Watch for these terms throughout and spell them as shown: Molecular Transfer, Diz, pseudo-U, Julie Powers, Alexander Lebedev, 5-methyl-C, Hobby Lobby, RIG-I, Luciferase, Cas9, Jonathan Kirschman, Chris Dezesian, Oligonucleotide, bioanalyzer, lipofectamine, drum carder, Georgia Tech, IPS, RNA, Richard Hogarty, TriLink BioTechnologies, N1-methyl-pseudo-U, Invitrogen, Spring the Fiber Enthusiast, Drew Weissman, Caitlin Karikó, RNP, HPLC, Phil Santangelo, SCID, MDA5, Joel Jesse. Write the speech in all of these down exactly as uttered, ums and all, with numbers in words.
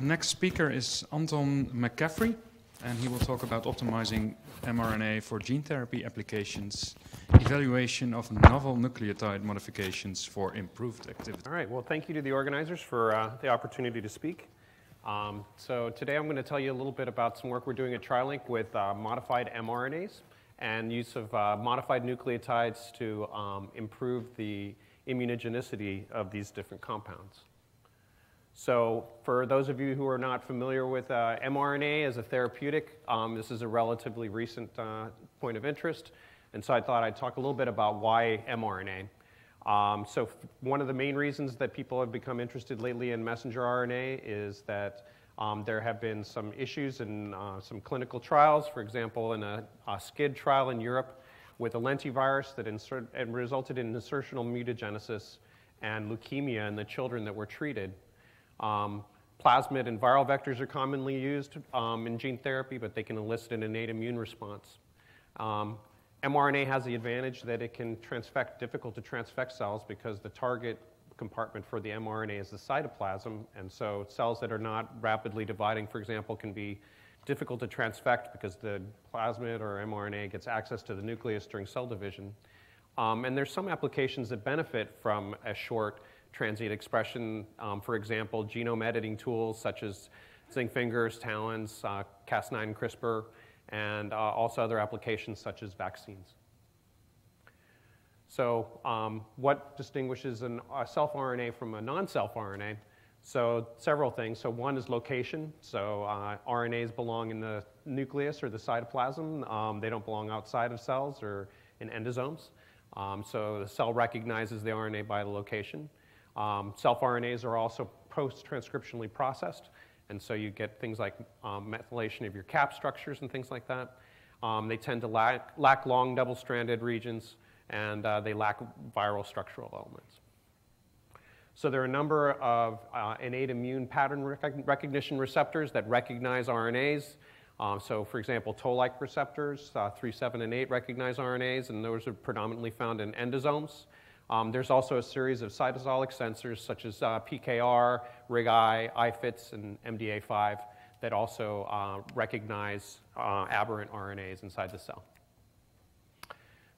next speaker is Anton McCaffrey, and he will talk about optimizing mRNA for gene therapy applications, evaluation of novel nucleotide modifications for improved activity. All right, well, thank you to the organizers for uh, the opportunity to speak. Um, so today I'm going to tell you a little bit about some work we're doing at TriLink with uh, modified mRNAs and use of uh, modified nucleotides to um, improve the immunogenicity of these different compounds. So for those of you who are not familiar with uh, mRNA as a therapeutic, um, this is a relatively recent uh, point of interest. And so I thought I'd talk a little bit about why mRNA. Um, so one of the main reasons that people have become interested lately in messenger R N A is that um, there have been some issues in uh, some clinical trials, for example, in a, a SCID trial in Europe with a lentivirus that insert, and resulted in insertional mutagenesis and leukemia in the children that were treated. Um, plasmid and viral vectors are commonly used um, in gene therapy, but they can elicit an innate immune response. Um, mRNA has the advantage that it can transfect difficult to transfect cells because the target compartment for the mRNA is the cytoplasm, and so cells that are not rapidly dividing, for example, can be difficult to transfect because the plasmid or mRNA gets access to the nucleus during cell division. Um, and there's some applications that benefit from a short transient expression, um, for example, genome editing tools such as zinc fingers, TALENs, uh, Cas nine CRISPR, and uh, also other applications such as vaccines. So um, what distinguishes an, a self-R N A from a non-self-R N A? So several things. So one is location. So uh, R N As belong in the nucleus or the cytoplasm. Um, they don't belong outside of cells or in endosomes. Um, so the cell recognizes the R N A by the location. Um, self-R N As are also post-transcriptionally processed, and so you get things like um, methylation of your cap structures and things like that. Um, they tend to lack, lack long double-stranded regions, and uh, they lack viral structural elements. So there are a number of uh, innate immune pattern rec recognition receptors that recognize R N As. Um, so for example, toll-like receptors, uh, three, seven, and eight recognize R N As, and those are predominantly found in endosomes. Um, there's also a series of cytosolic sensors such as uh, P K R, RIG-I, IFITS, and M D A five that also uh, recognize uh, aberrant R N As inside the cell.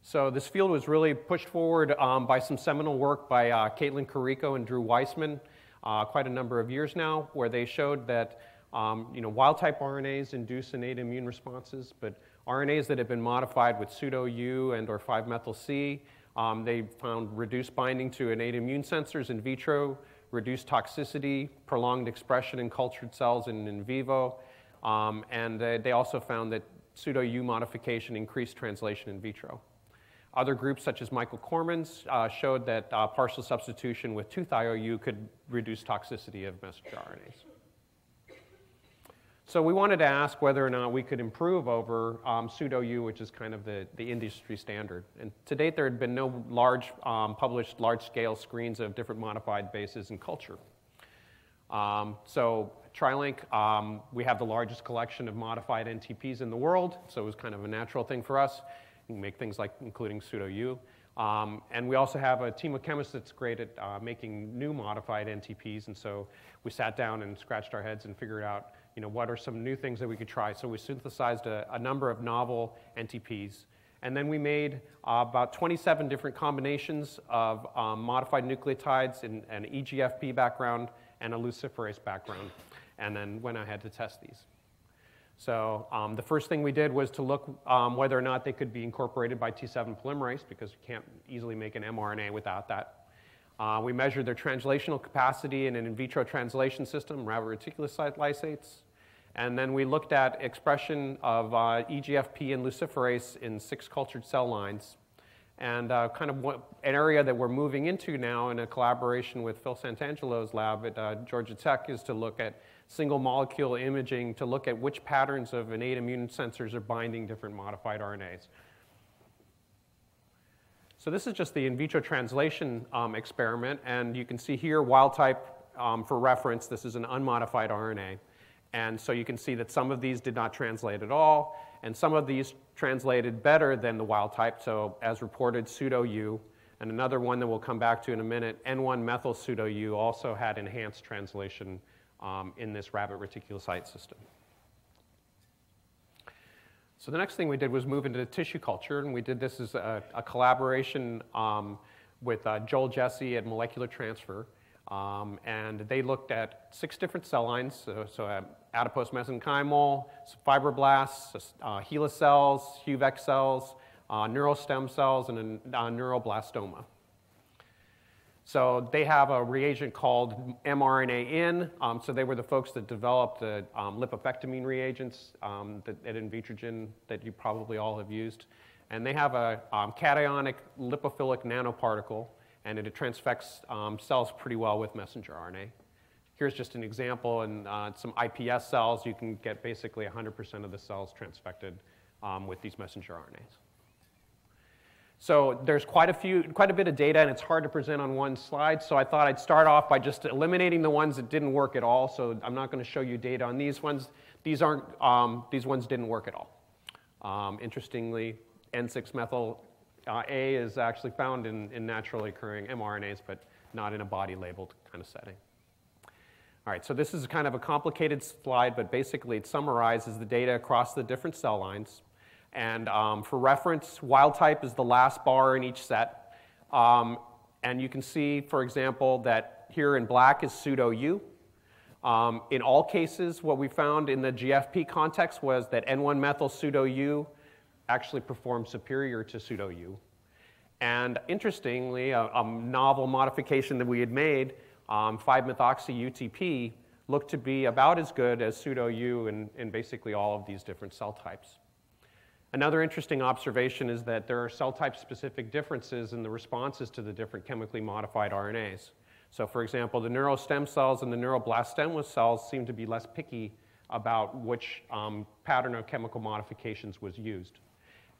So this field was really pushed forward um, by some seminal work by uh, Caitlin Karikó and Drew Weissman uh, quite a number of years now, where they showed that um, you know, wild-type R N As induce innate immune responses, but R N As that have been modified with pseudo-U and or five methyl C, Um, they found reduced binding to innate immune sensors in vitro, reduced toxicity, prolonged expression in cultured cells and in vivo, um, and uh, they also found that pseudo-U modification increased translation in vitro. Other groups, such as Michael Corman's, uh, showed that uh, partial substitution with two thio U could reduce toxicity of messenger R N As. So we wanted to ask whether or not we could improve over um, pseudo-U, which is kind of the, the industry standard. And to date, there had been no large um, published large-scale screens of different modified bases in culture. Um, so TriLink, um, we have the largest collection of modified N T Ps in the world, so it was kind of a natural thing for us. We make things like including pseudo-U. Um, and we also have a team of chemists that's great at uh, making new modified N T Ps, and so we sat down and scratched our heads and figured out, you know, what are some new things that we could try? So we synthesized a, a number of novel N T Ps. And then we made uh, about twenty-seven different combinations of um, modified nucleotides in an E G F P background and a luciferase background, and then went ahead to test these. So um, the first thing we did was to look um, whether or not they could be incorporated by T seven polymerase, because you can't easily make an mRNA without that. Uh, we measured their translational capacity in an in vitro translation system, rhabdo-reticulocyte lysates. And then we looked at expression of uh, E G F P and luciferase in six cultured cell lines. And uh, kind of what, an area that we're moving into now in a collaboration with Phil Santangelo's lab at uh, Georgia Tech is to look at single molecule imaging to look at which patterns of innate immune sensors are binding different modified R N As. So this is just the in vitro translation um, experiment, and you can see here wild type, um, for reference, this is an unmodified R N A. And so you can see that some of these did not translate at all, and some of these translated better than the wild type, so as reported pseudo-U, and another one that we'll come back to in a minute, N one methyl pseudo-U also had enhanced translation um, in this rabbit reticulocyte system. So the next thing we did was move into tissue culture, and we did this as a, a collaboration um, with uh, Joel Jesse at Molecular Transfer. Um, and they looked at six different cell lines, so, so uh, adipose mesenchymal, fibroblasts, uh, HeLa cells, HUVEC cells, uh, neurostem cells, and uh, neuroblastoma. So they have a reagent called mRNA-in. Um, so they were the folks that developed the um, lipofectamine reagents um, that, at Invitrogen that you probably all have used. And they have a um, cationic lipophilic nanoparticle, and it transfects um, cells pretty well with messenger R N A. Here's just an example. In uh, some I P S cells, you can get basically one hundred percent of the cells transfected um, with these messenger R N As. So there's quite a few, quite a bit of data, and it's hard to present on one slide. So I thought I'd start off by just eliminating the ones that didn't work at all. So I'm not going to show you data on these ones. These aren't. Um, these ones didn't work at all. Um, interestingly, N six methyl A is actually found in, in naturally occurring mRNAs, but not in a body-labeled kind of setting. All right. So this is kind of a complicated slide, but basically it summarizes the data across the different cell lines. And um, for reference, wild type is the last bar in each set. Um, and you can see, for example, that here in black is pseudo-U. Um, in all cases, what we found in the G F P context was that N one methyl pseudo U actually performed superior to pseudo-U. And interestingly, a, a novel modification that we had made, um, five methoxy U T P, looked to be about as good as pseudo-U in, in basically all of these different cell types. Another interesting observation is that there are cell type specific differences in the responses to the different chemically modified R N As. So for example, the neurostem cells and the neuroblastoma cells seem to be less picky about which um, pattern of chemical modifications was used.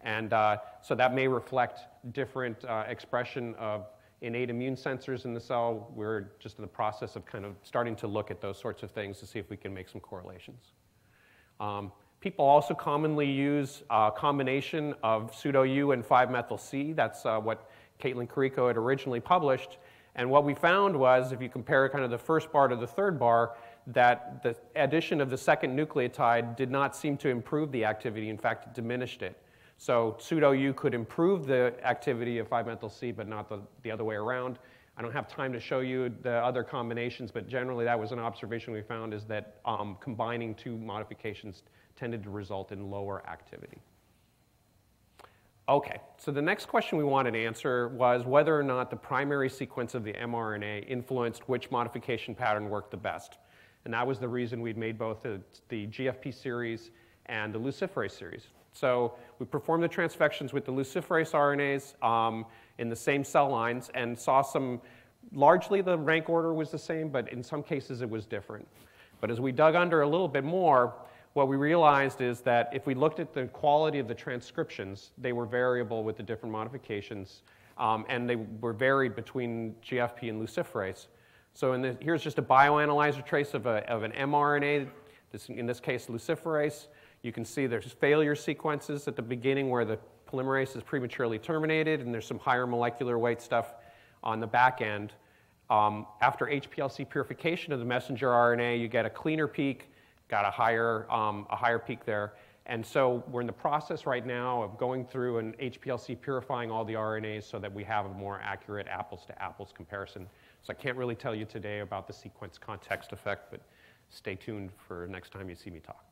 And uh, so that may reflect different uh, expression of innate immune sensors in the cell. We're just in the process of kind of starting to look at those sorts of things to see if we can make some correlations. Um, People also commonly use a combination of pseudo-U and five methyl C. That's uh, what Caitlin Karikó had originally published. And what we found was, if you compare kind of the first bar to the third bar, that the addition of the second nucleotide did not seem to improve the activity. In fact, it diminished it. So pseudo-U could improve the activity of five methyl C, but not the, the other way around. I don't have time to show you the other combinations, but generally that was an observation we found, is that um, combining two modifications tended to result in lower activity. Okay, so the next question we wanted to answer was whether or not the primary sequence of the mRNA influenced which modification pattern worked the best. And that was the reason we'd made both the, the G F P series and the luciferase series. So we performed the transfections with the luciferase R N As um, in the same cell lines and saw some, largely the rank order was the same, but in some cases it was different. But as we dug under a little bit more, what we realized is that if we looked at the quality of the transcriptions, they were variable with the different modifications, um, and they were varied between G F P and luciferase. So in the, here's just a bioanalyzer trace of, a, of an mRNA, this, in this case luciferase. You can see there's failure sequences at the beginning where the polymerase is prematurely terminated, and there's some higher molecular weight stuff on the back end. Um, after H P L C purification of the messenger R N A, you get a cleaner peak, got a higher, um, a higher peak there. And so we're in the process right now of going through and H P L C purifying all the R N As so that we have a more accurate apples-to-apples comparison. So I can't really tell you today about the sequence context effect, but stay tuned for next time you see me talk.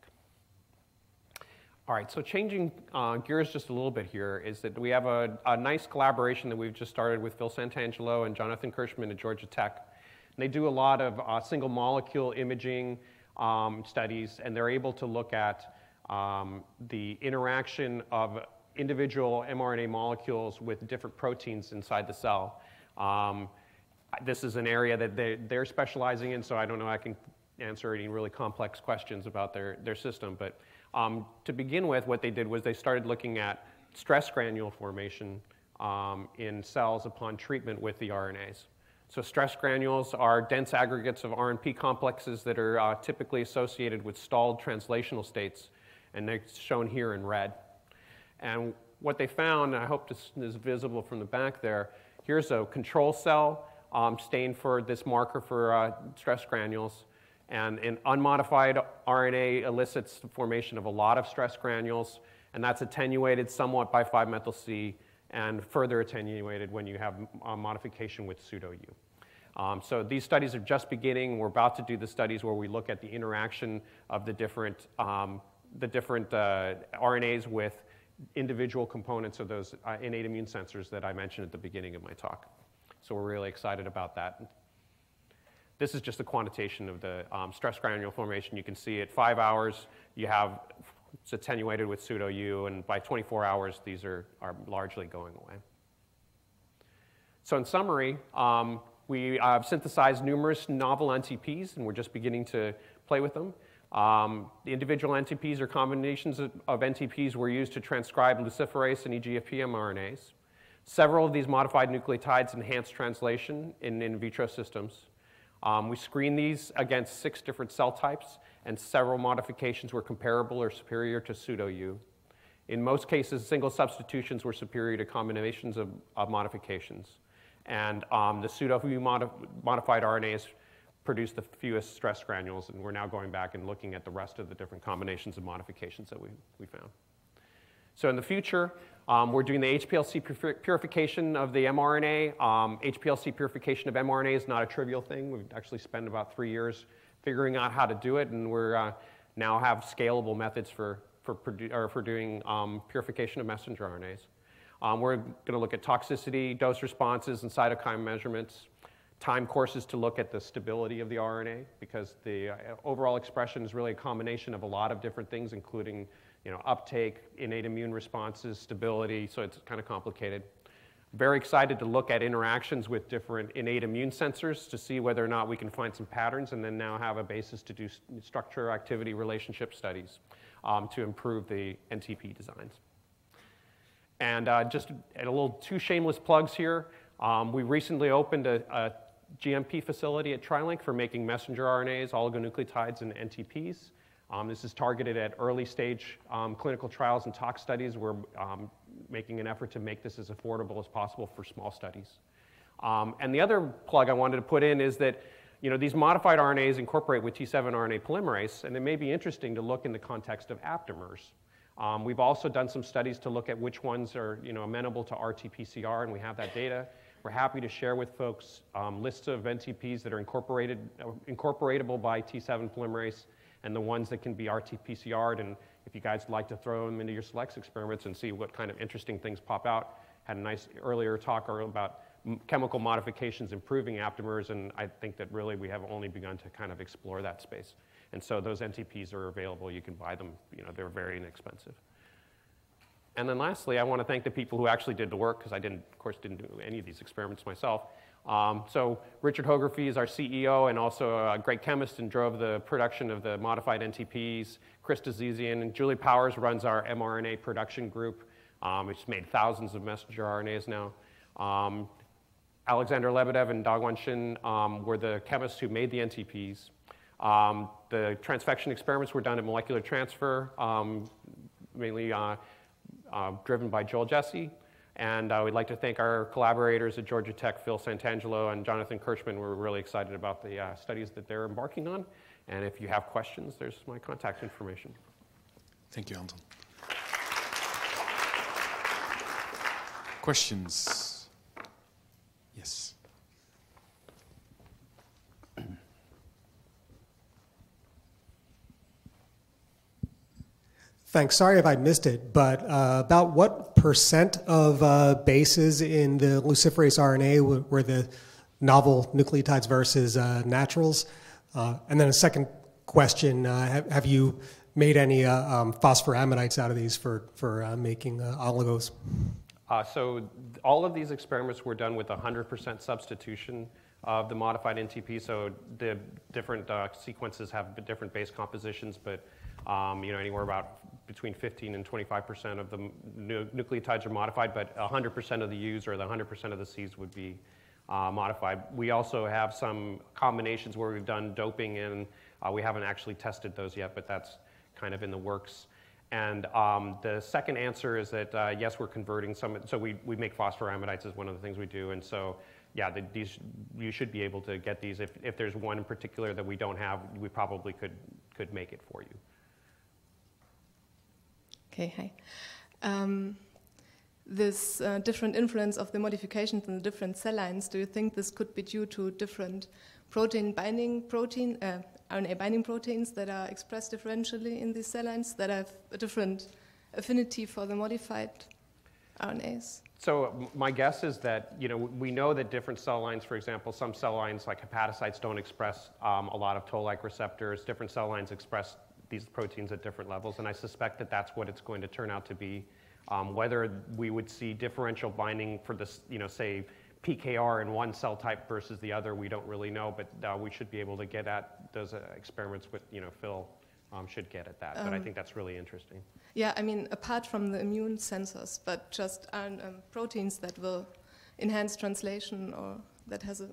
All right, so changing uh, gears just a little bit here is that we have a, a nice collaboration that we've just started with Phil Santangelo and Jonathan Kirschman at Georgia Tech. And they do a lot of uh, single molecule imaging Um, studies, and they're able to look at um, the interaction of individual mRNA molecules with different proteins inside the cell. Um, this is an area that they, they're specializing in, so I don't know I can answer any really complex questions about their, their system. But um, to begin with, what they did was they started looking at stress granule formation um, in cells upon treatment with the R N As. So stress granules are dense aggregates of R N P complexes that are uh, typically associated with stalled translational states, and they're shown here in red. And what they found, and I hope this is visible from the back there, here's a control cell um, stained for this marker for uh, stress granules, And an unmodified R N A elicits the formation of a lot of stress granules, and that's attenuated somewhat by five methyl C and further attenuated when you have uh, modification with pseudo-U. Um, so these studies are just beginning. We're about to do the studies where we look at the interaction of the different, um, the different uh, R N As with individual components of those uh, innate immune sensors that I mentioned at the beginning of my talk. So we're really excited about that. This is just a quantitation of the um, stress granule formation. You can see at five hours, you have, it's attenuated with pseudo-U, and by twenty-four hours, these are, are largely going away. So in summary, um, we have synthesized numerous novel N T Ps, and we're just beginning to play with them. Um, the individual N T Ps or combinations of, of N T Ps were used to transcribe luciferase and E G F P mRNAs. Several of these modified nucleotides enhance translation in in vitro systems. Um, we screened these against six different cell types, and several modifications were comparable or superior to pseudo-U. In most cases, single substitutions were superior to combinations of, of modifications. And um, the pseudo-U modif modified R N As produced the fewest stress granules, and we're now going back and looking at the rest of the different combinations of modifications that we, we found. So in the future, um, we're doing the H P L C pur purification of the mRNA. Um, H P L C purification of mRNA is not a trivial thing. We've actually spent about three years figuring out how to do it, and we're uh, now have scalable methods for, for, or for doing um, purification of messenger R N As. Um, we're going to look at toxicity, dose responses, and cytokine measurements, time courses to look at the stability of the R N A, because the uh, overall expression is really a combination of a lot of different things, including you know, uptake, innate immune responses, stability, so it's kind of complicated. Very excited to look at interactions with different innate immune sensors to see whether or not we can find some patterns, and then now have a basis to do structure-activity relationship studies um, to improve the N T P designs. And uh, just a little two shameless plugs here. Um, we recently opened a, a G M P facility at TriLink for making messenger R N As, oligonucleotides, and N T Ps. Um, this is targeted at early stage um, clinical trials and tox studies. We're um, making an effort to make this as affordable as possible for small studies. Um, and the other plug I wanted to put in is that you know, these modified R N As incorporate with T seven R N A polymerase, and it may be interesting to look in the context of aptamers. Um, we've also done some studies to look at which ones are you know, amenable to R T P C R, and we have that data. We're happy to share with folks um, lists of N T Ps that are incorporated, uh, incorporatable by T seven polymerase, and the ones that can be R T P C R'd, and if you guys like to throw them into your selects experiments and see what kind of interesting things pop out. Had a nice earlier talk about chemical modifications improving aptamers, and I think that really we have only begun to kind of explore that space. And so those N T Ps are available. You can buy them. You know, they're very inexpensive. And then lastly, I want to thank the people who actually did the work, because I didn't, of course, didn't do any of these experiments myself. Um, so Richard Hogarty is our C E O and also a great chemist and drove the production of the modified N T Ps. Chris Dezesian and Julie Powers runs our mRNA production group, um, which made thousands of messenger R N As now. Um, Alexander Lebedev and Dongwan Shin um, were the chemists who made the N T Ps. Um, the transfection experiments were done at Molecular Transfer, um, mainly uh, uh, driven by Joel Jesse. And uh, we'd like to thank our collaborators at Georgia Tech, Phil Santangelo and Jonathan Kirschman. We're really excited about the uh, studies that they're embarking on. And if you have questions, there's my contact information. Thank you, Anton. Questions? Yes. Thanks. Sorry if I missed it, but uh, about what percent of uh, bases in the luciferase R N A were the novel nucleotides versus uh, naturals? Uh, and then a second question, uh, have, have you made any uh, um, phosphoramidites out of these for, for uh, making uh, oligos? Uh, so all of these experiments were done with one hundred percent substitution of the modified N T P, so the different uh, sequences have different base compositions, but um, you know, anywhere about between fifteen and twenty-five percent of the nu nucleotides are modified, but one hundred percent of the U's or the one hundred percent of the C's would be uh, modified. We also have some combinations where we've done doping in. Uh, we haven't actually tested those yet, but that's kind of in the works. And um, the second answer is that, uh, yes, we're converting some. So we, we make phosphoramidites as one of the things we do, and so yeah, the, these you should be able to get these. If, if there's one in particular that we don't have, we probably could, could make it for you. Okay, hi. Um, this uh, different influence of the modifications in the different cell lines, do you think this could be due to different protein binding protein, uh, R N A binding proteins that are expressed differentially in these cell lines that have a different affinity for the modified R N As? So my guess is that, you know, we know that different cell lines, for example, some cell lines like hepatocytes don't express um, a lot of toll-like receptors. Different cell lines express these proteins at different levels, and I suspect that that's what it's going to turn out to be. Um, whether we would see differential binding for this, you know, say P K R in one cell type versus the other, we don't really know, but uh, we should be able to get at those uh, experiments with, you know, Phil um, should get at that, um, but I think that's really interesting. Yeah, I mean, apart from the immune sensors, but just um, proteins that will enhance translation or that has a,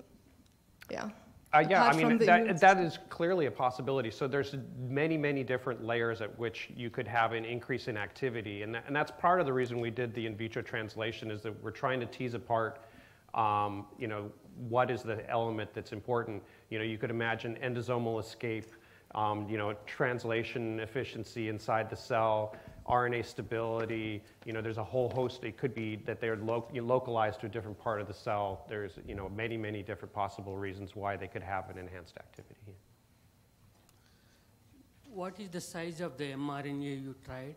yeah. Uh, yeah, I mean, that, that is clearly a possibility. So there's many, many different layers at which you could have an increase in activity. And, that, and that's part of the reason we did the in vitro translation, is that we're trying to tease apart, um, you know, what is the element that's important. You know, you could imagine endosomal escape, um, you know, translation efficiency inside the cell, R N A stability. You know, there's a whole host. It could be that they're lo localized to a different part of the cell. There's, you know, many, many different possible reasons why they could have an enhanced activity. What is the size of the mRNA you tried?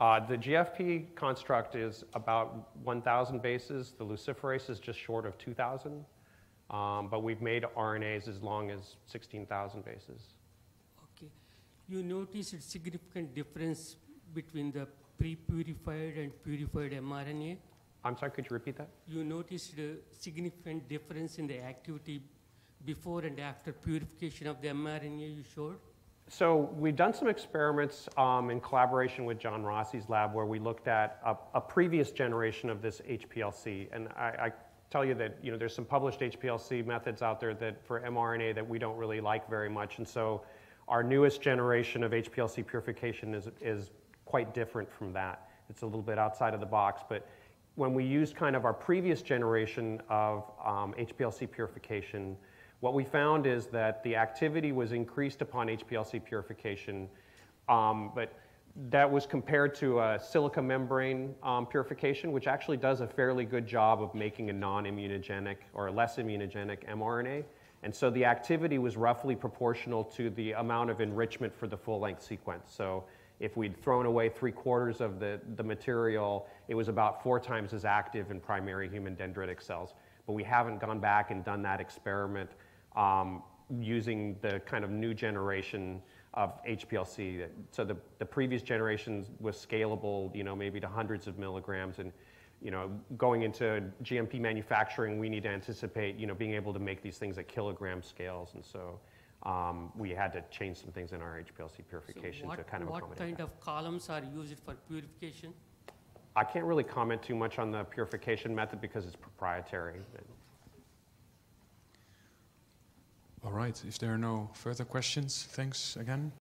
Uh, the G F P construct is about one thousand bases. The luciferase is just short of two thousand. Um, but we've made R N As as long as sixteen thousand bases. Okay. You notice a significant difference between the pre-purified and purified mRNA? I'm sorry, could you repeat that? You noticed a significant difference in the activity before and after purification of the mRNA you showed? So we've done some experiments um, in collaboration with John Rossi's lab where we looked at a, a previous generation of this H P L C. And I, I tell you that, you know, there's some published H P L C methods out there that for mRNA that we don't really like very much. And so our newest generation of H P L C purification is, is quite different from that. It's a little bit outside of the box, but when we used kind of our previous generation of um, H P L C purification, what we found is that the activity was increased upon H P L C purification, um, but that was compared to a silica membrane um, purification, which actually does a fairly good job of making a non-immunogenic or a less immunogenic mRNA. And so the activity was roughly proportional to the amount of enrichment for the full-length sequence. So if we'd thrown away three quarters of the, the material, it was about four times as active in primary human dendritic cells. But we haven't gone back and done that experiment um, using the kind of new generation of H P L C. So the, the previous generation was scalable, you know, maybe to hundreds of milligrams. And, you know, going into G M P manufacturing, we need to anticipate, you know, being able to make these things at kilogram scales. And so Um, we had to change some things in our H P L C purification so what, to kind of accommodate What kind that. of columns are used for purification? I can't really comment too much on the purification method because it's proprietary. All right, if there are no further questions, thanks again.